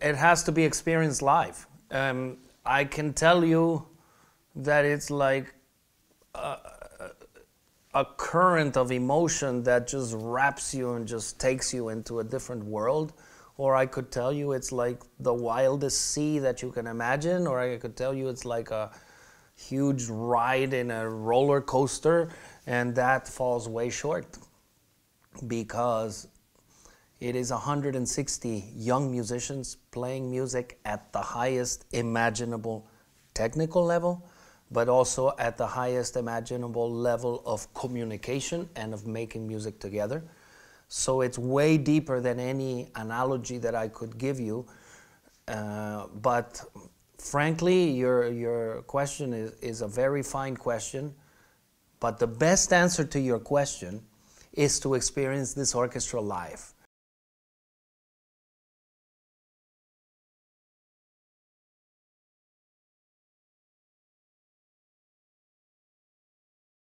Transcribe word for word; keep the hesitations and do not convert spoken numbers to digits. It has to be experienced live. Um, I can tell you that it's like a, a current of emotion that just wraps you and just takes you into a different world. Or I could tell you it's like the wildest sea that you can imagine. Or I could tell you it's like a huge ride in a roller coaster, and that falls way short because it is one hundred sixty young musicians playing music at the highest imaginable technical level, but also at the highest imaginable level of communication and of making music together. So it's way deeper than any analogy that I could give you. Uh, but frankly, your, your question is, is a very fine question. But the best answer to your question is to experience this orchestra live.